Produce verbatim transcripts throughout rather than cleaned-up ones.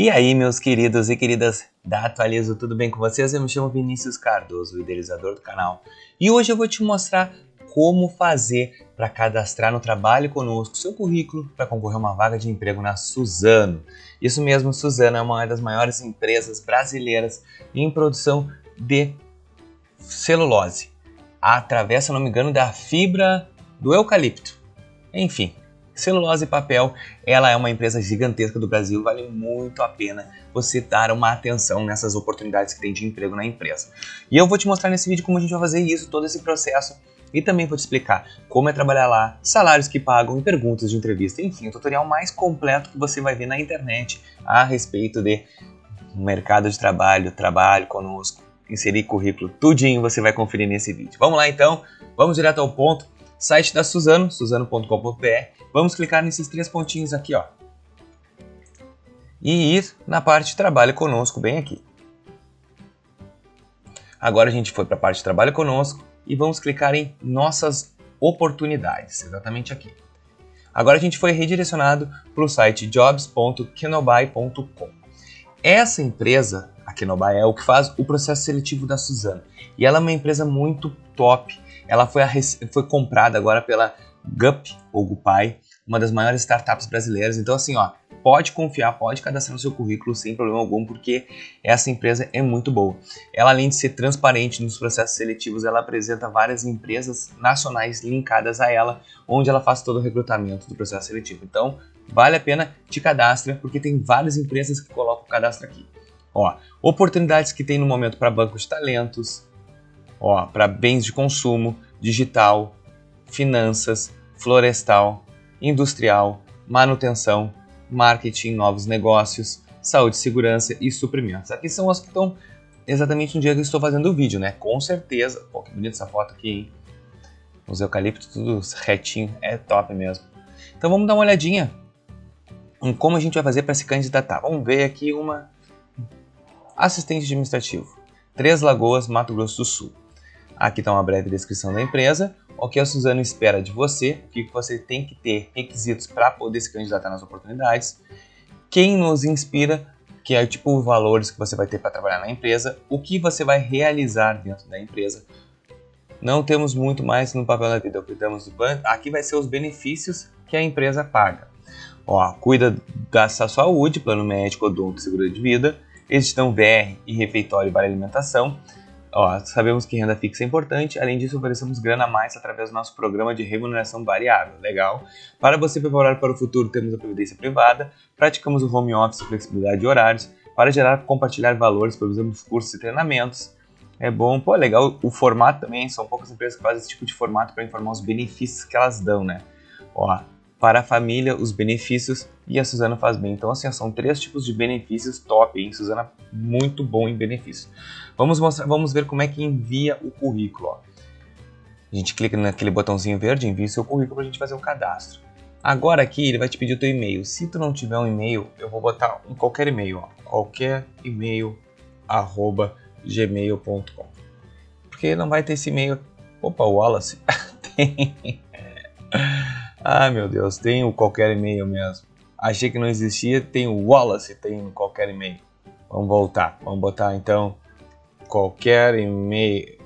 E aí, meus queridos e queridas da Atualizo, tudo bem com vocês? Eu me chamo Vinícius Cardoso, o idealizador do canal. E hoje eu vou te mostrar como fazer para cadastrar no Trabalhe Conosco seu currículo para concorrer a uma vaga de emprego na Suzano. Isso mesmo, Suzano é uma das maiores empresas brasileiras em produção de celulose, através, se não me engano, da fibra do eucalipto. Enfim, celulose e papel, ela é uma empresa gigantesca do Brasil, vale muito a pena você dar uma atenção nessas oportunidades que tem de emprego na empresa. E eu vou te mostrar nesse vídeo como a gente vai fazer isso, todo esse processo, e também vou te explicar como é trabalhar lá, salários que pagam, perguntas de entrevista, enfim, o tutorial mais completo que você vai ver na internet a respeito de mercado de trabalho, trabalho conosco, inserir currículo, tudinho você vai conferir nesse vídeo. Vamos lá então, vamos direto ao ponto. Site da Suzano, suzano ponto com ponto br. Vamos clicar nesses três pontinhos aqui, ó, e ir na parte Trabalhe Conosco, bem aqui. Agora a gente foi para a parte Trabalhe Conosco e vamos clicar em Nossas Oportunidades, exatamente aqui. Agora a gente foi redirecionado para o site jobs ponto kenoby ponto com. Essa empresa, a Kenoby, é o que faz o processo seletivo da Suzano. E ela é uma empresa muito top. Ela foi, a, foi comprada agora pela Gup, ou Gupai, uma das maiores startups brasileiras. Então assim, ó, pode confiar, pode cadastrar o seu currículo sem problema algum, porque essa empresa é muito boa. Ela, além de ser transparente nos processos seletivos, ela apresenta várias empresas nacionais linkadas a ela, onde ela faz todo o recrutamento do processo seletivo. Então, vale a pena, te cadastra, porque tem várias empresas que colocam o cadastro aqui. Ó, oportunidades que tem no momento para banco de talentos, ó, para bens de consumo, digital, finanças, florestal, industrial, manutenção, marketing, novos negócios, saúde, segurança e suprimentos. Aqui são as que estão exatamente no dia que eu estou fazendo o vídeo, né? Com certeza. Pô, que bonita essa foto aqui, hein? Os eucaliptos tudo retinho, é top mesmo. Então vamos dar uma olhadinha em como a gente vai fazer para se candidatar. Vamos ver aqui uma assistente administrativo, Três Lagoas, Mato Grosso do Sul. Aqui está uma breve descrição da empresa, o que a Suzano espera de você, o que você tem que ter requisitos para poder se candidatar nas oportunidades, quem nos inspira, que é tipo os valores que você vai ter para trabalhar na empresa, o que você vai realizar dentro da empresa. Não temos muito mais no papel da vida, cuidamos do banco. Aqui vai ser os benefícios que a empresa paga. Ó, cuida da sua saúde, plano médico, odonto, seguro de vida, extensão V R e refeitório para alimentação. Ó, sabemos que renda fixa é importante, além disso oferecemos grana a mais através do nosso programa de remuneração variável, legal. Para você preparar para o futuro temos a previdência privada, praticamos o home office e flexibilidade de horários, para gerar e compartilhar valores, produzimos cursos e treinamentos, é bom, pô, legal o formato também, são poucas empresas que fazem esse tipo de formato para informar os benefícios que elas dão, né. Ó, para a família, os benefícios, e a Suzano faz bem. Então, assim, são três tipos de benefícios top, hein? Suzano muito bom em benefícios. Vamos mostrar, vamos ver como é que envia o currículo, ó. A gente clica naquele botãozinho verde, envia seu currículo para a gente fazer o cadastro. Agora aqui ele vai te pedir o teu e-mail. Se tu não tiver um e-mail, eu vou botar em qualquer e-mail, ó. Qualquer e-mail, arroba, gmail ponto com. Porque não vai ter esse e-mail... Opa, Wallace! Tem... Ah, meu Deus, tem o qualquer e-mail mesmo. Achei que não existia, tem o Wallace, tem o qualquer e-mail. Vamos voltar, vamos botar então qualquer e-mail,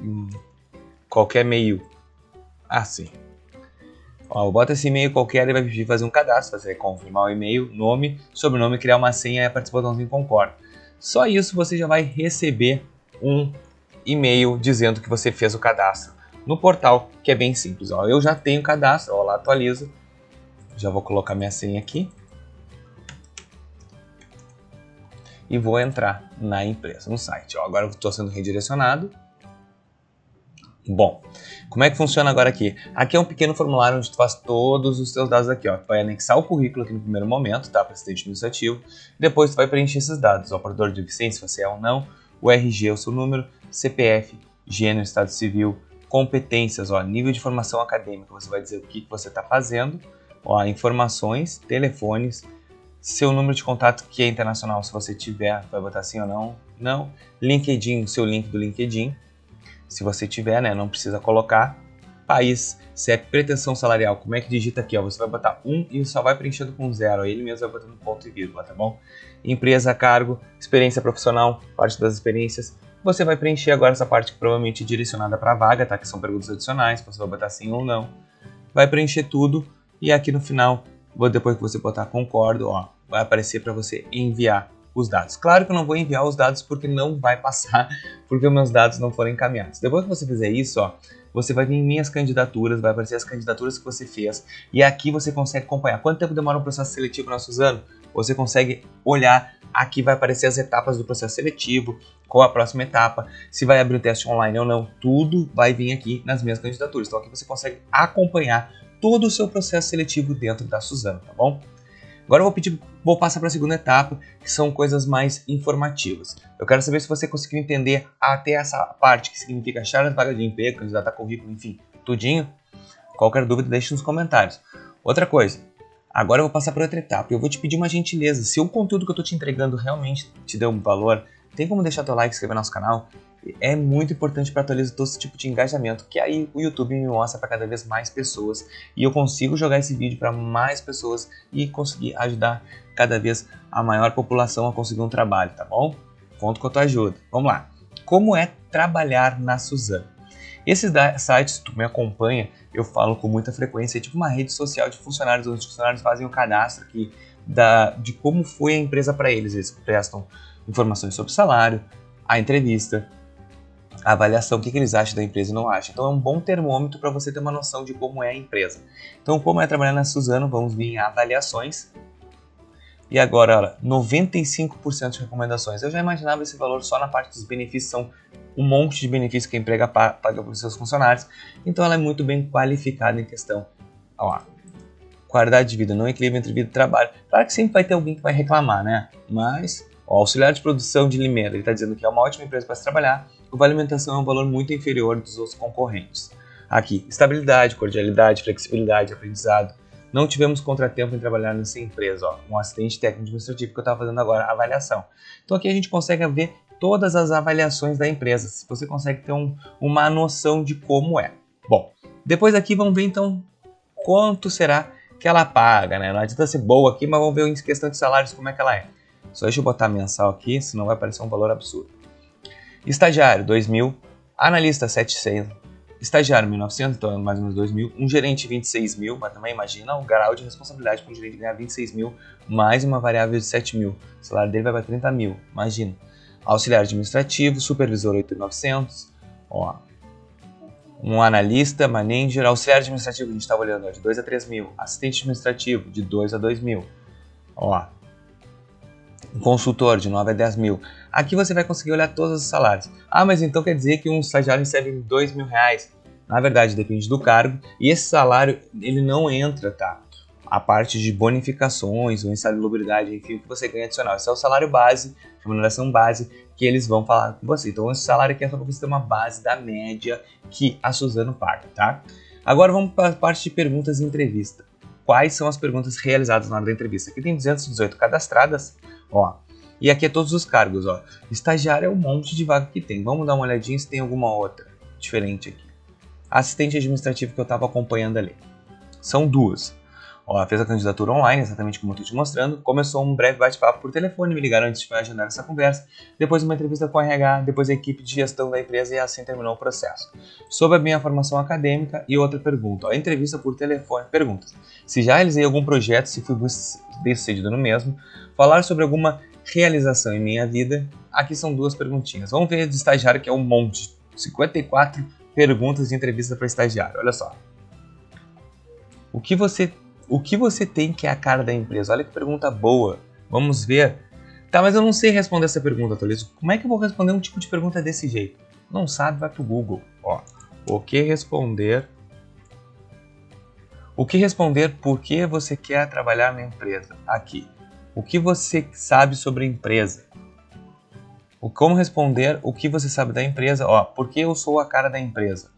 qualquer e-mail. Ah, sim. Ó, bota esse e-mail qualquer e vai pedir fazer um cadastro, fazer confirmar o e-mail, nome, sobrenome, criar uma senha e participar do botãozinho concorda. Só isso você já vai receber um e-mail dizendo que você fez o cadastro no portal, que é bem simples. Ó, eu já tenho cadastro, ó, lá atualizo, já vou colocar minha senha aqui e vou entrar na empresa, no site. Ó, agora eu estou sendo redirecionado. Bom, como é que funciona agora aqui? Aqui é um pequeno formulário onde tu faz todos os teus dados aqui, ó. Tu vai anexar o currículo aqui no primeiro momento, tá, para assistente administrativo, depois tu vai preencher esses dados, ó, operador de deficiência, se você é ou não, o R G, o seu número, C P F, gênero, estado civil, competências, ó, nível de formação acadêmica, você vai dizer o que, que você está fazendo, ó, informações, telefones, seu número de contato que é internacional, se você tiver, vai botar sim ou não, não, LinkedIn, seu link do LinkedIn, se você tiver, né, não precisa colocar, país, se é pretensão salarial, como é que digita aqui, ó, você vai botar um e só vai preenchendo com zero, aí ele mesmo vai botando ponto e vírgula, tá bom? Empresa, cargo, experiência profissional, parte das experiências, você vai preencher agora essa parte que provavelmente é direcionada para a vaga, tá? Que são perguntas adicionais, você vai botar sim ou não, vai preencher tudo e aqui no final, depois que você botar concordo, ó, vai aparecer para você enviar os dados. Claro que eu não vou enviar os dados porque não vai passar, porque meus dados não foram encaminhados. Depois que você fizer isso, ó, você vai vir em minhas candidaturas, vai aparecer as candidaturas que você fez e aqui você consegue acompanhar. Quanto tempo demora um processo seletivo na Suzano? Você consegue olhar, aqui vai aparecer as etapas do processo seletivo, qual a próxima etapa, se vai abrir o teste online ou não, tudo vai vir aqui nas minhas candidaturas. Então aqui você consegue acompanhar todo o seu processo seletivo dentro da Suzano, tá bom? Agora eu vou pedir, vou passar para a segunda etapa, que são coisas mais informativas. Eu quero saber se você conseguiu entender até essa parte, que significa achar as vagas de emprego, candidatar currículo, enfim, tudinho. Qualquer dúvida, deixe nos comentários. Outra coisa, agora eu vou passar para outra etapa. Eu vou te pedir uma gentileza, se o conteúdo que eu estou te entregando realmente te deu um valor, tem como deixar teu like, inscrever no nosso canal? É muito importante para atualizar todo esse tipo de engajamento, que aí o YouTube me mostra para cada vez mais pessoas e eu consigo jogar esse vídeo para mais pessoas e conseguir ajudar cada vez a maior população a conseguir um trabalho, tá bom? Conto com a tua ajuda. Vamos lá. Como é trabalhar na Suzano? Esses sites, tu me acompanha, eu falo com muita frequência, é tipo uma rede social de funcionários, onde os funcionários fazem o cadastro aqui da, de como foi a empresa para eles. Eles prestam informações sobre o salário, a entrevista, a avaliação, o que, que eles acham da empresa e não acham. Então é um bom termômetro para você ter uma noção de como é a empresa. Então, como é trabalhar na Suzano, vamos vir em avaliações. E agora, olha, noventa e cinco por cento de recomendações. Eu já imaginava esse valor só na parte dos benefícios, são um monte de benefícios que a empresa paga para os seus funcionários. Então ela é muito bem qualificada em questão. Olha lá. Qualidade de vida, não equilíbrio entre vida e trabalho. Claro que sempre vai ter alguém que vai reclamar, né? Mas, ó, auxiliar de produção de Limeira, ele está dizendo que é uma ótima empresa para se trabalhar. O vale alimentação é um valor muito inferior dos outros concorrentes. Aqui, estabilidade, cordialidade, flexibilidade, aprendizado. Não tivemos contratempo em trabalhar nessa empresa. Ó, um assistente técnico administrativo que eu estava fazendo agora, a avaliação. Então aqui a gente consegue ver todas as avaliações da empresa. Se você consegue ter um, uma noção de como é. Bom, depois aqui vamos ver então quanto será que ela paga, né? Não adianta ser boa aqui, mas vamos ver em questão de salários como é que ela é. Só deixa eu botar mensal aqui, senão vai aparecer um valor absurdo. Estagiário, dois mil, analista, setecentos, estagiário, mil e novecentos, então mais ou menos dois mil, um gerente, vinte e seis mil, mas também imagina o grau de responsabilidade para um gerente ganhar vinte e seis mil, mais uma variável de sete mil, o salário dele vai para trinta mil, imagina. Auxiliar administrativo, supervisor, oito mil e novecentos, ó, um analista, manager, auxiliar administrativo, a gente estava olhando, ó, de dois a três mil, assistente administrativo, de dois a dois mil, ó, um consultor, de nove a dez mil. Aqui você vai conseguir olhar todos os salários. Ah, mas então quer dizer que um estagiário recebe dois mil reais? Na verdade, depende do cargo. E esse salário, ele não entra, tá? A parte de bonificações, ou insalubridade, enfim, o que você ganha adicional. Esse é o salário base, remuneração base, que eles vão falar com você. Então, esse salário aqui é só para você ter uma base da média que a Suzano paga, tá? Agora vamos para a parte de perguntas e entrevista. Quais são as perguntas realizadas na hora da entrevista? Aqui tem duzentas e dezoito cadastradas, ó. E aqui é todos os cargos, ó. Estagiário é um monte de vaga que tem. Vamos dar uma olhadinha se tem alguma outra diferente aqui. Assistente administrativo que eu estava acompanhando ali. São duas. Ó, fez a candidatura online, exatamente como eu estou te mostrando. Começou um breve bate-papo por telefone, me ligaram antes de agendar essa conversa. Depois uma entrevista com a R H, depois a equipe de gestão da empresa e assim terminou o processo. Sobre a minha formação acadêmica e outra pergunta. Ó, entrevista por telefone, perguntas. Se já realizei algum projeto, se fui bem sucedido no mesmo. Falar sobre alguma realização em minha vida, aqui são duas perguntinhas. Vamos ver de estagiário, que é um monte, cinquenta e quatro perguntas de entrevista para estagiário, olha só. O que você, o que você tem que é a cara da empresa? Olha que pergunta boa, vamos ver. Tá, mas eu não sei responder essa pergunta, Atualizo. Como é que eu vou responder um tipo de pergunta desse jeito? Não sabe, vai pro Google, ó. O que responder... O que responder por que você quer trabalhar na empresa? Aqui. O que você sabe sobre a empresa? O como responder o que você sabe da empresa? Ó, por que eu sou a cara da empresa?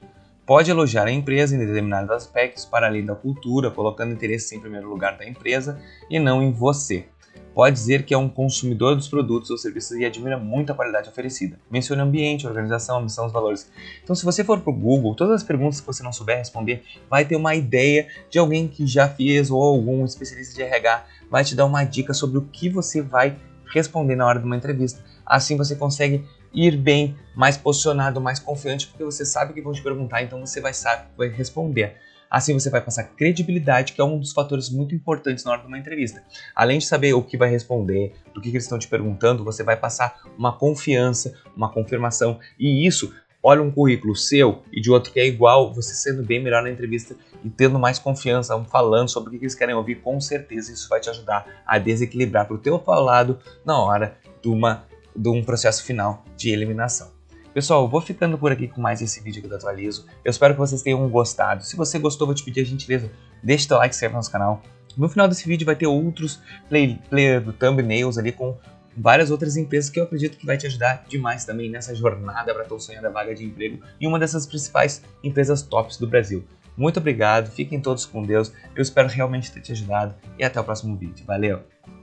Pode elogiar a empresa em determinados aspectos para além da cultura, colocando interesse em primeiro lugar da empresa e não em você. pode dizer que é um consumidor dos produtos ou serviços e admira muito a qualidade oferecida. Mencione o ambiente, a organização, a missão, os valores. Então, se você for para o Google, todas as perguntas que você não souber responder, vai ter uma ideia de alguém que já fez ou algum especialista de R H vai te dar uma dica sobre o que você vai responder na hora de uma entrevista. Assim você consegue ir bem, mais posicionado, mais confiante, porque você sabe o que vão te perguntar, então você vai saber vai responder. Assim você vai passar credibilidade, que é um dos fatores muito importantes na hora de uma entrevista. Além de saber o que vai responder, do que eles estão te perguntando, você vai passar uma confiança, uma confirmação. E isso, olha um currículo seu e de outro que é igual, você sendo bem melhor na entrevista e tendo mais confiança, falando sobre o que eles querem ouvir, com certeza isso vai te ajudar a desequilibrar para o teu lado na hora de, uma, de um processo final de eliminação. Pessoal, eu vou ficando por aqui com mais esse vídeo aqui do Atualizo. Eu espero que vocês tenham gostado. Se você gostou, vou te pedir a gentileza, deixa o teu like, se inscreve no nosso canal. No final desse vídeo vai ter outros play, play do thumbnails ali com várias outras empresas que eu acredito que vai te ajudar demais também nessa jornada para a tua sonhada vaga de emprego em uma dessas principais empresas tops do Brasil. Muito obrigado, fiquem todos com Deus. Eu espero realmente ter te ajudado e até o próximo vídeo. Valeu!